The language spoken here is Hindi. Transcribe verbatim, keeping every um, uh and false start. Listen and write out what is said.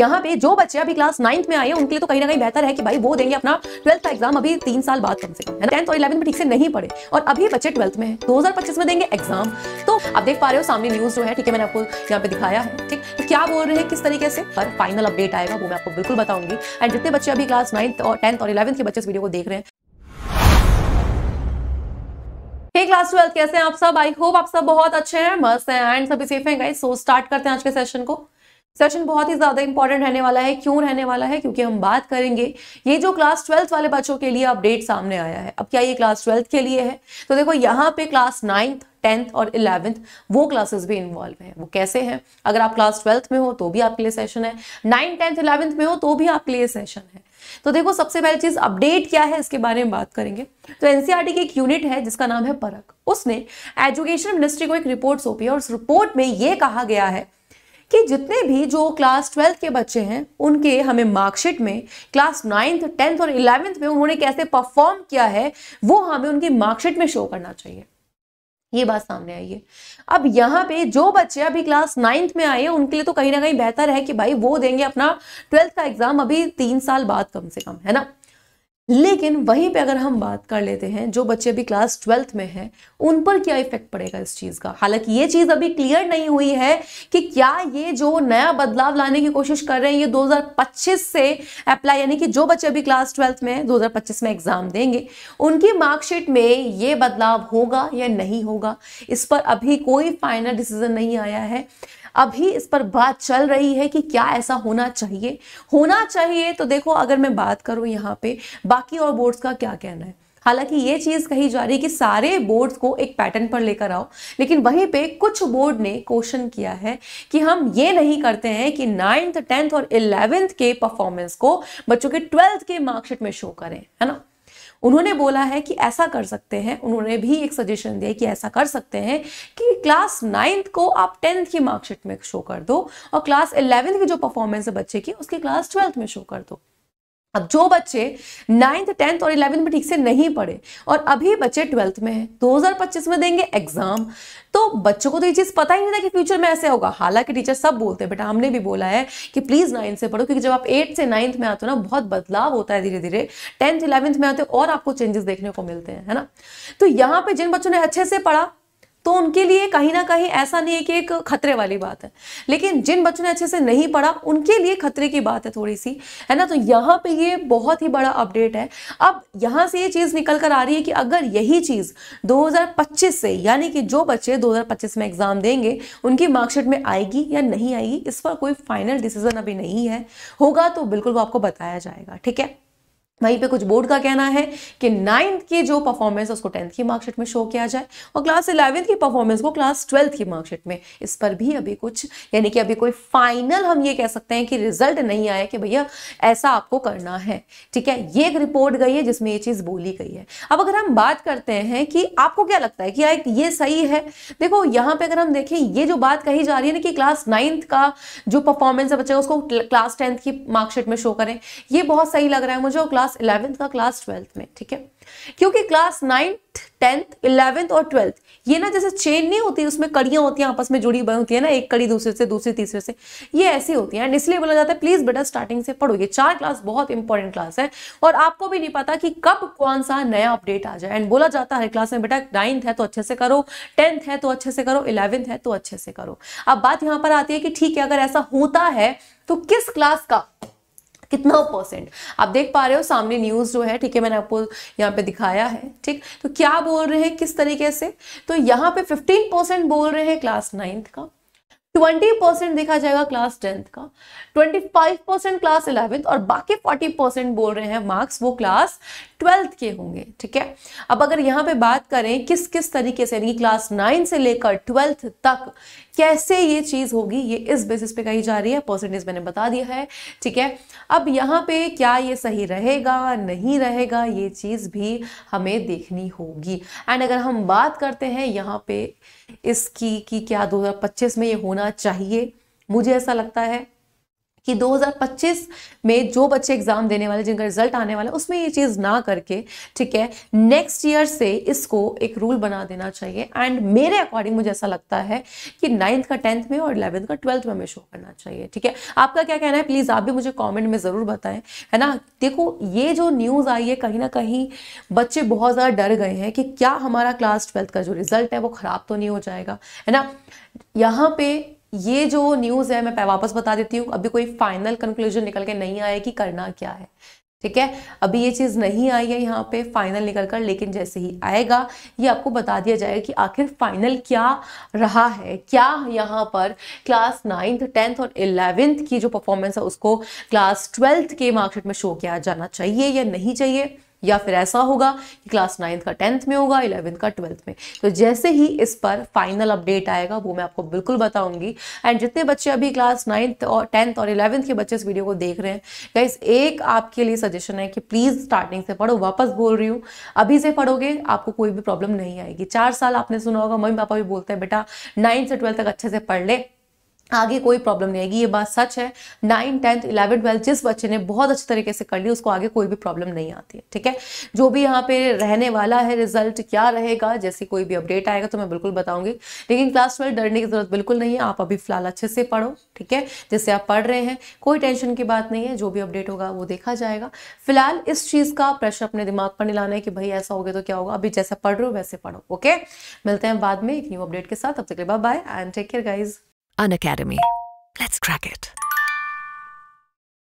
यहाँ पे जो बच्चे अभी क्लास नाइन्थ में आए उनके लिए तो कहीं ना कहीं बेहतर है कि भाई वो देंगे अपना ट्वेल्थ का एग्जाम अभी तीन साल बाद कम से कम, है ना। टेंथ और इलेवंथ में ठीक से नहीं पढ़े और अभी बच्चे ट्वेल्थ में है, दो हजार पच्चीस में देंगे एग्जाम। तो आप देख पा रहे हो सामने न्यूज जो है, ठीक है, मैंने आपको यहाँ पे दिखाया है, ठीक, तो क्या बोल रहे हैं किस तरीके से, पर फाइनल अपडेट आएगा वो मैं आपको बिल्कुल बताऊंगी। एंड जितने बच्चे अभी क्लास नाइन्थ और टेंथ और इलेवंथ के बच्चे इस वीडियो को देख रहे हैं, क्लास ट्वेल्थ, कैसे हैं आप सब? आई होप आप सब बहुत अच्छे हैं, मस्त हैं एंड सभी सेफ हैं गाइस। सो स्टार्ट करते हैं आज के सेशन को। सेशन बहुत ही ज़्यादा इंपॉर्टेंट रहने वाला है। क्यों रहने वाला है? क्योंकि हम बात करेंगे ये जो क्लास ट्वेल्थ वाले बच्चों के लिए अपडेट सामने आया है। अब क्या ये क्लास ट्वेल्थ के लिए है? तो देखो यहाँ पे क्लास नाइन्थ, टेंथ और इलेवेंथ वो क्लासेस भी इन्वॉल्व हैं। वो कैसे हैं? अगर आप क्लास ट्वेल्थ में हो तो भी आपके लिए सेशन है, नाइन्थ टेंथ इलेवेंथ में हो तो भी आपके लिए सेशन है। तो देखो सबसे पहली चीज अपडेट क्या है इसके बारे में बात करेंगे। तो एनसीईआरटी की एक यूनिट है जिसका नाम है परख, उसने एजुकेशन मिनिस्ट्री को एक रिपोर्ट सौंपी है और उस रिपोर्ट में ये कहा गया है कि जितने भी जो क्लास ट्वेल्थ के बच्चे हैं उनके हमें मार्कशीट में क्लास नाइन्थ टेंथ और इलेवेंथ में उन्होंने कैसे परफॉर्म किया है वो हमें उनकी मार्कशीट में शो करना चाहिए। ये बात सामने आई है। अब यहाँ पे जो बच्चे अभी क्लास नाइन्थ में आए उनके लिए तो कहीं ना कहीं बेहतर है कि भाई वो देंगे अपना ट्वेल्थ का एग्जाम अभी तीन साल बाद कम से कम, है ना। लेकिन वहीं पे अगर हम बात कर लेते हैं जो बच्चे अभी क्लास ट्वेल्थ में हैं उन पर क्या इफेक्ट पड़ेगा इस चीज़ का। हालांकि ये चीज़ अभी क्लियर नहीं हुई है कि क्या ये जो नया बदलाव लाने की कोशिश कर रहे हैं ये दो हजार पच्चीस से अप्लाई, यानी कि जो बच्चे अभी क्लास ट्वेल्थ में हैं दो हजार पच्चीस में एग्जाम देंगे उनकी मार्कशीट में ये बदलाव होगा या नहीं होगा। इस पर अभी कोई फाइनल डिसीजन नहीं आया है, अभी इस पर बात चल रही है कि क्या ऐसा होना चाहिए होना चाहिए तो देखो अगर मैं बात करूं यहाँ पे बाकी और बोर्ड्स का क्या कहना है। हालांकि ये चीज़ कही जा रही है कि सारे बोर्ड्स को एक पैटर्न पर लेकर आओ, लेकिन वहीं पे कुछ बोर्ड ने क्वेश्चन किया है कि हम ये नहीं करते हैं कि नाइन्थ टेंथ और इलेवेंथ के परफॉर्मेंस को बच्चों के ट्वेल्थ के मार्कशीट में शो करें, है ना। उन्होंने बोला है कि ऐसा कर सकते हैं, उन्होंने भी एक सजेशन दिया कि ऐसा कर सकते हैं कि क्लास नाइन्थ को आप टेंथ की मार्कशीट में शो कर दो और क्लास इलेवेंथ की जो परफॉर्मेंस है बच्चे की उसकी क्लास ट्वेल्थ में शो कर दो। अब जो बच्चे नाइन्थ टेंथ और इलेवेंथ में ठीक से नहीं पढ़े और अभी बच्चे ट्वेल्थ में हैं दो हजार पच्चीस में देंगे एग्जाम, तो बच्चों को तो ये चीज़ पता ही नहीं था कि फ्यूचर में ऐसे होगा। हालांकि टीचर सब बोलते हैं, बेटा हमने भी बोला है कि प्लीज़ नाइन्थ से पढ़ो, क्योंकि जब आप एट्थ से नाइन्थ में आते हो ना बहुत बदलाव होता है, धीरे धीरे टेंथ इलेवेंथ में आते हो और आपको चेंजेस देखने को मिलते हैं, है ना। तो यहाँ पर जिन बच्चों ने अच्छे से पढ़ा तो उनके लिए कहीं ना कहीं ऐसा नहीं है कि एक खतरे वाली बात है, लेकिन जिन बच्चों ने अच्छे से नहीं पढ़ा उनके लिए खतरे की बात है थोड़ी सी, है ना। तो यहाँ पे ये बहुत ही बड़ा अपडेट है। अब यहाँ से ये चीज़ निकल कर आ रही है कि अगर यही चीज़ दो हजार पच्चीस से, यानी कि जो बच्चे दो हजार पच्चीस में एग्जाम देंगे उनकी मार्कशीट में आएगी या नहीं आएगी इस पर कोई फाइनल डिसीजन अभी नहीं है। होगा तो बिल्कुल वो आपको बताया जाएगा, ठीक है। वहीं पे कुछ बोर्ड का कहना है कि नाइन्थ की जो परफॉर्मेंस है उसको टेंथ की मार्कशीट में शो किया जाए और क्लास इलेवेंथ की परफॉर्मेंस को क्लास ट्वेल्थ की मार्कशीट में। इस पर भी अभी कुछ, यानी कि अभी कोई फाइनल हम ये कह सकते हैं कि रिजल्ट नहीं आया कि भैया ऐसा आपको करना है, ठीक है। ये एक रिपोर्ट गई है जिसमें ये चीज़ बोली गई है। अब अगर हम बात करते हैं कि आपको क्या लगता है कि ये सही है। देखो यहाँ पर अगर हम देखें ये जो बात कही जा रही है ना कि क्लास नाइन्थ का जो परफॉर्मेंस है बच्चे उसको क्लास टेंथ की मार्कशीट में शो करें, ये बहुत सही लग रहा है मुझे, और क्लास इलेवेंथ का क्लास ट्वेल्थ में, ठीक है। क्योंकि क्लास नाइन्थ टेंथ इलेवेंथ और ट्वेल्थ ये ना जैसे चेन नहीं होती उसमें कड़ियां होती हैं आपस में जुड़ी हुई होती है ना, एक कड़ी दूसरे से दूसरी तीसरे से, ये ऐसी होती है। एंड इसलिए बोला जाता है प्लीज बेटा स्टार्टिंग से पढ़ो, ये चार क्लास बहुत इंपॉर्टेंट क्लास है और आपको भी नहीं पता कि कब कौन सा नया अपडेट आ जाए। एंड बोला जाता है हर क्लास में बेटा नाइन्थ है तो अच्छे से करो, टेंथ है तो अच्छे से करो, इलेवेंथ है तो अच्छे से करो। अब बात यहाँ पर आती है कि ठीक है अगर ऐसा होता है तो किस क्लास का कितना परसेंट। आप देख पा रहे हो सामने न्यूज़ जो है, ठीक है, मैंने आपको यहाँ पे दिखाया है, ठीक। तो क्या बोल रहे हैं किस तरीके से, तो यहाँ पे पंद्रह परसेंट बोल रहे हैं क्लास नाइन्थ का, बीस परसेंट देखा जाएगा क्लास टेंथ का, पच्चीस परसेंट क्लास इलेवेंथ और बाकी चालीस परसेंट बोल रहे हैं मार्क्स वो क्लास ट्वेल्थ के होंगे, ठीक है। अब अगर यहाँ पे बात करें किस किस तरीके से, यानी क्लास नाइन्थ से लेकर ट्वेल्थ तक कैसे ये चीज़ होगी, ये इस बेसिस पे कही जा रही है। परसेंटेज मैंने बता दिया है, ठीक है। अब यहाँ पे क्या ये सही रहेगा नहीं रहेगा ये चीज़ भी हमें देखनी होगी। एंड अगर हम बात करते हैं यहाँ पे इसकी कि क्या दो हजार पच्चीस में ये होना चाहिए, मुझे ऐसा लगता है कि दो हज़ार पच्चीस में जो बच्चे एग्जाम देने वाले, जिनका रिजल्ट आने वाला है, उसमें ये चीज़ ना करके, ठीक है, नेक्स्ट ईयर से इसको एक रूल बना देना चाहिए। एंड मेरे अकॉर्डिंग मुझे ऐसा लगता है कि नाइन्थ का टेंथ में और इलेवंथ का ट्वेल्थ में हमें शो करना चाहिए। ठीक है, आपका क्या कहना है प्लीज़ आप भी मुझे कॉमेंट में ज़रूर बताएं, है ना। देखो ये जो न्यूज़ आई है, कहीं ना कहीं बच्चे बहुत ज़्यादा डर गए हैं कि क्या हमारा क्लास ट्वेल्थ का जो रिजल्ट है वो ख़राब तो नहीं हो जाएगा, है ना। यहाँ पे ये जो न्यूज़ है, मैं वापस बता देती हूँ, अभी कोई फाइनल कंक्लूजन निकल के नहीं आया कि करना क्या है। ठीक है, अभी ये चीज़ नहीं आई है यहाँ पे फाइनल निकल कर, लेकिन जैसे ही आएगा ये आपको बता दिया जाएगा कि आखिर फाइनल क्या रहा है, क्या यहाँ पर क्लास नाइन्थ, टेंथ और इलेवेंथ की जो परफॉर्मेंस है उसको क्लास ट्वेल्थ के मार्कशीट में शो किया जाना चाहिए या नहीं चाहिए, या फिर ऐसा होगा कि क्लास नाइन्थ का टेंथ में होगा, इलेवेंथ का ट्वेल्थ में। तो जैसे ही इस पर फाइनल अपडेट आएगा वो मैं आपको बिल्कुल बताऊंगी। एंड जितने बच्चे अभी क्लास नाइन्थ और टेंथ और इलेवेंथ के बच्चे इस वीडियो को देख रहे हैं, गाइस एक आपके लिए सजेशन है कि प्लीज़ स्टार्टिंग से पढ़ो। वापस बोल रही हूँ, अभी से पढ़ोगे आपको कोई भी प्रॉब्लम नहीं आएगी। चार साल आपने सुना होगा, मम्मी पापा भी बोलते हैं बेटा नाइन्थ से ट्वेल्थ तक अच्छे से पढ़ ले, आगे कोई प्रॉब्लम नहीं आएगी। ये बात सच है, नाइन टेंथ इलेवन ट्वेल्थ जिस बच्चे ने बहुत अच्छे तरीके से कर ली उसको आगे कोई भी प्रॉब्लम नहीं आती है। ठीक है, जो भी यहाँ पे रहने वाला है रिजल्ट क्या रहेगा, जैसे कोई भी अपडेट आएगा तो मैं बिल्कुल बताऊंगी। लेकिन क्लास ट्वेल्थ डरने की जरूरत बिल्कुल नहीं है, आप अभी फिलहाल अच्छे से पढ़ो। ठीक है, जैसे आप पढ़ रहे हैं कोई टेंशन की बात नहीं है, जो भी अपडेट होगा वो देखा जाएगा। फिलहाल इस चीज़ का प्रेशर अपने दिमाग पर नहीं लाना है कि भाई ऐसा हो गया तो क्या होगा, अभी जैसा पढ़ रहे हो वैसे पढ़ो। ओके, मिलते हैं बाद में एक न्यू अपडेट के साथ, तब तक के लिए bye bye and take care guys. Unacademy. Let's crack it.